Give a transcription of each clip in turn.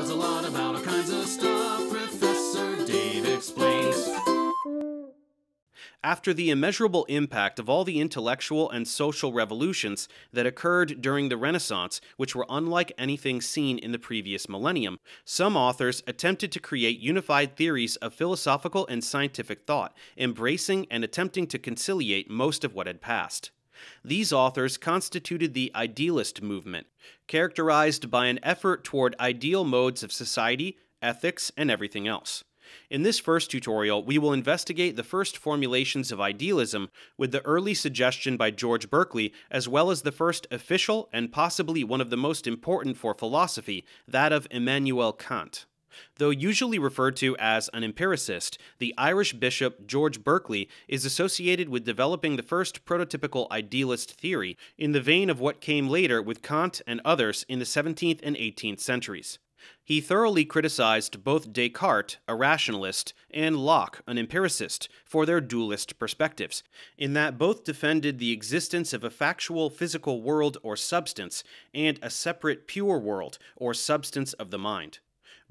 knows a lot about all kinds of stuff. Professor Dave Explains. After the immeasurable impact of all the intellectual and social revolutions that occurred during the Renaissance, which were unlike anything seen in the previous millennium, some authors attempted to create unified theories of philosophical and scientific thought, embracing and attempting to conciliate most of what had passed. These authors constituted the idealist movement, characterized by an effort toward ideal modes of society, ethics, and everything else. In this first tutorial, we will investigate the first formulations of idealism with the early suggestion by George Berkeley, as well as the first official and possibly one of the most important for philosophy, that of Immanuel Kant. Though usually referred to as an empiricist, the Irish bishop George Berkeley is associated with developing the first prototypical idealist theory in the vein of what came later with Kant and others in the 17th and 18th centuries. He thoroughly criticized both Descartes, a rationalist, and Locke, an empiricist, for their dualist perspectives, in that both defended the existence of a factual physical world or substance and a separate pure world or substance of the mind.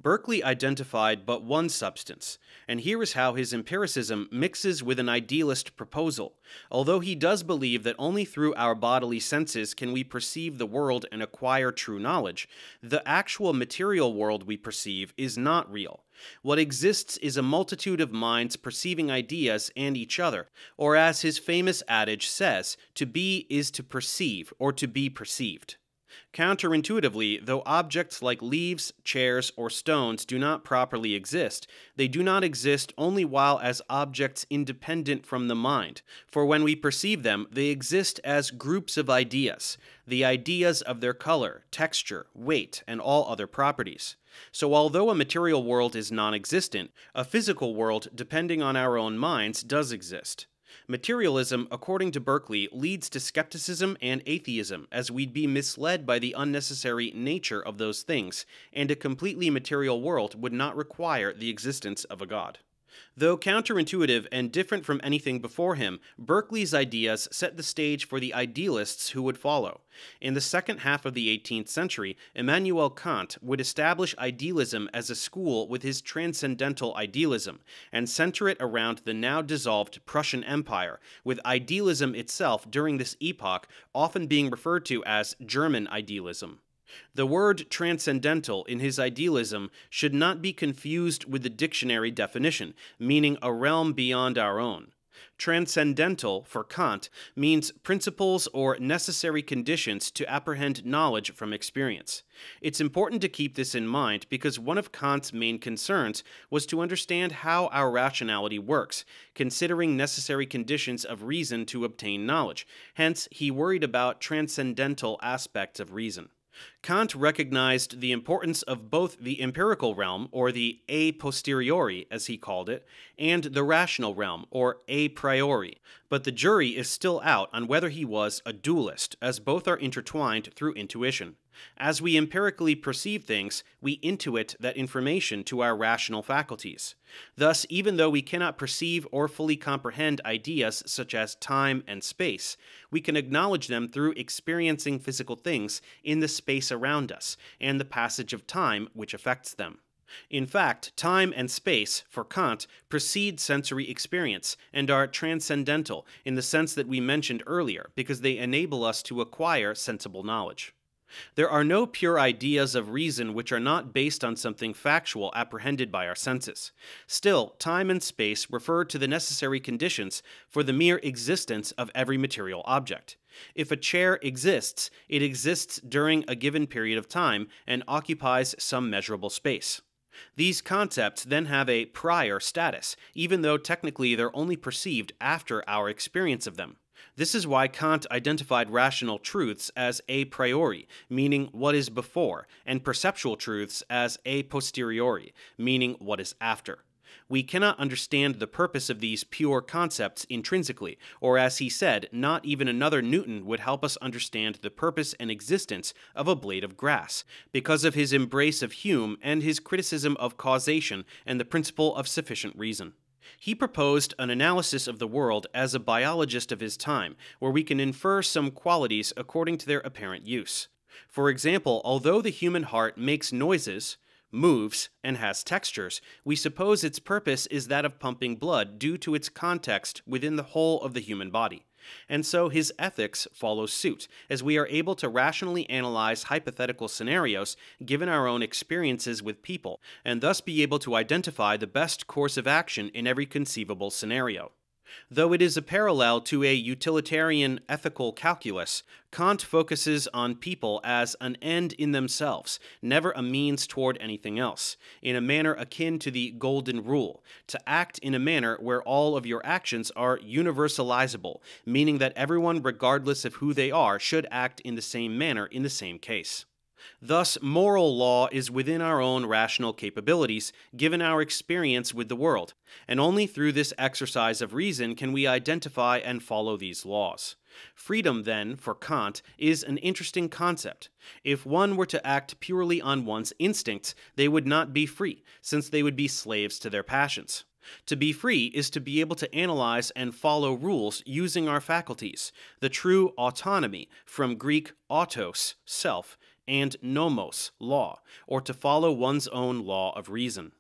Berkeley identified but one substance, and here is how his empiricism mixes with an idealist proposal, although he does believe that only through our bodily senses can we perceive the world and acquire true knowledge. The actual material world we perceive is not real. What exists is a multitude of minds perceiving ideas and each other, or as his famous adage says, to be is to perceive or to be perceived. Counterintuitively, though objects like leaves, chairs, or stones do not properly exist, they do not exist only while as objects independent from the mind, for when we perceive them, they exist as groups of ideas, the ideas of their color, texture, weight, and all other properties. So although a material world is non-existent, a physical world, depending on our own minds, does exist. Materialism, according to Berkeley, leads to skepticism and atheism, as we'd be misled by the unnecessary nature of those things, and a completely material world would not require the existence of a god. Though counterintuitive and different from anything before him, Berkeley's ideas set the stage for the idealists who would follow. In the second half of the 18th century, Immanuel Kant would establish idealism as a school with his transcendental idealism, and center it around the now-dissolved Prussian Empire, with idealism itself during this epoch often being referred to as German idealism. The word transcendental in his idealism should not be confused with the dictionary definition, meaning a realm beyond our own. Transcendental, for Kant, means principles or necessary conditions to apprehend knowledge from experience. It's important to keep this in mind because one of Kant's main concerns was to understand how our rationality works, considering necessary conditions of reason to obtain knowledge. Hence, he worried about transcendental aspects of reason. Kant recognized the importance of both the empirical realm, or the a posteriori, as he called it, and the rational realm, or a priori, but the jury is still out on whether he was a dualist, as both are intertwined through intuition. As we empirically perceive things, we intuit that information to our rational faculties. Thus, even though we cannot perceive or fully comprehend ideas such as time and space, we can acknowledge them through experiencing physical things in the space around us and the passage of time which affects them. In fact, time and space, for Kant, precede sensory experience and are transcendental in the sense that we mentioned earlier because they enable us to acquire sensible knowledge. There are no pure ideas of reason which are not based on something factual apprehended by our senses. Still, time and space refer to the necessary conditions for the mere existence of every material object. If a chair exists, it exists during a given period of time and occupies some measurable space. These concepts then have a prior status, even though technically they're only perceived after our experience of them. This is why Kant identified rational truths as a priori, meaning what is before, and perceptual truths as a posteriori, meaning what is after. We cannot understand the purpose of these pure concepts intrinsically, or as he said, not even another Newton would help us understand the purpose and existence of a blade of grass, because of his embrace of Hume and his criticism of causation and the principle of sufficient reason. He proposed an analysis of the world as a biologist of his time, where we can infer some qualities according to their apparent use. For example, although the human heart makes noises, moves, and has textures. We suppose its purpose is that of pumping blood due to its context within the whole of the human body. And so his ethics follows suit, as we are able to rationally analyze hypothetical scenarios given our own experiences with people, and thus be able to identify the best course of action in every conceivable scenario. Though it is a parallel to a utilitarian ethical calculus, Kant focuses on people as an end in themselves, never a means toward anything else, in a manner akin to the golden rule, to act in a manner where all of your actions are universalizable, meaning that everyone, regardless of who they are, should act in the same manner in the same case. Thus, moral law is within our own rational capabilities, given our experience with the world, and only through this exercise of reason can we identify and follow these laws. Freedom, then, for Kant, is an interesting concept. If one were to act purely on one's instincts, they would not be free, since they would be slaves to their passions. To be free is to be able to analyze and follow rules using our faculties, the true autonomy, from Greek autos, self, and nomos, law, or to follow one's own law of reason.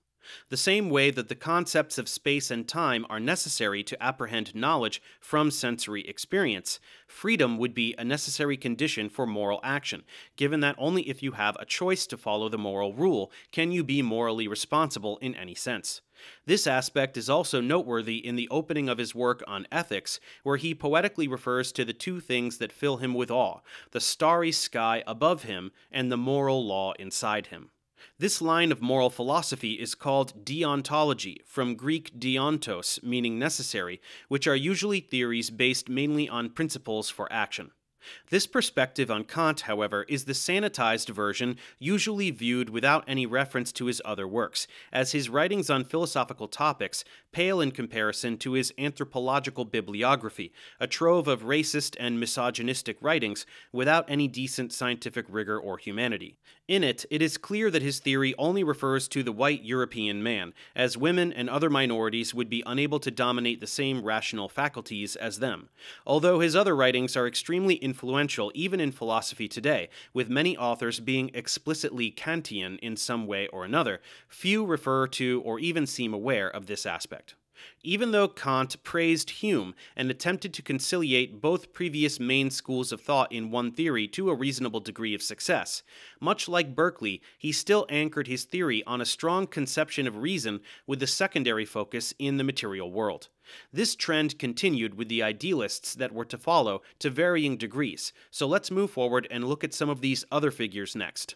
The same way that the concepts of space and time are necessary to apprehend knowledge from sensory experience, freedom would be a necessary condition for moral action, given that only if you have a choice to follow the moral rule can you be morally responsible in any sense. This aspect is also noteworthy in the opening of his work on ethics, where he poetically refers to the two things that fill him with awe, the starry sky above him and the moral law inside him. This line of moral philosophy is called deontology, from Greek deontos, meaning necessary, which are usually theories based mainly on principles for action. This perspective on Kant, however, is the sanitized version usually viewed without any reference to his other works, as his writings on philosophical topics pale in comparison to his anthropological bibliography, a trove of racist and misogynistic writings without any decent scientific rigor or humanity. In it, it is clear that his theory only refers to the white European man, as women and other minorities would be unable to dominate the same rational faculties as them. Although his other writings are extremely influential even in philosophy today, with many authors being explicitly Kantian in some way or another, few refer to or even seem aware of this aspect. Even though Kant praised Hume and attempted to conciliate both previous main schools of thought in one theory to a reasonable degree of success, much like Berkeley, he still anchored his theory on a strong conception of reason with the secondary focus in the material world. This trend continued with the idealists that were to follow to varying degrees, so let's move forward and look at some of these other figures next.